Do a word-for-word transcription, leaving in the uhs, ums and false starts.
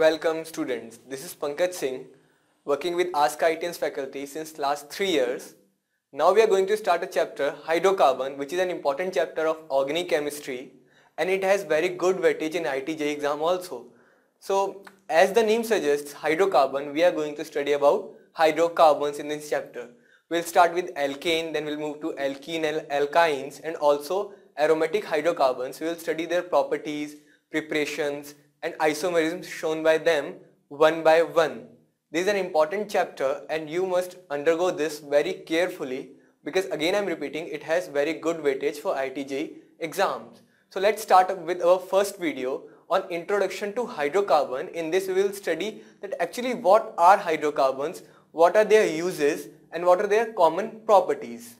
Welcome students, this is Pankaj Singh working with Ask IITians faculty since last three years. Now we are going to start a chapter Hydrocarbon, which is an important chapter of organic chemistry and it has very good weightage in I T J exam also. So as the name suggests, hydrocarbon, we are going to study about hydrocarbons in this chapter. We'll start with alkane, then we'll move to alkene, alkynes and also aromatic hydrocarbons. We will study their properties, preparations and isomerism shown by them one by one. This is an important chapter and you must undergo this very carefully because again I am repeating, it has very good weightage for I T J exams. So let's start with our first video on introduction to hydrocarbon. In this we will study that actually what are hydrocarbons, what are their uses and what are their common properties.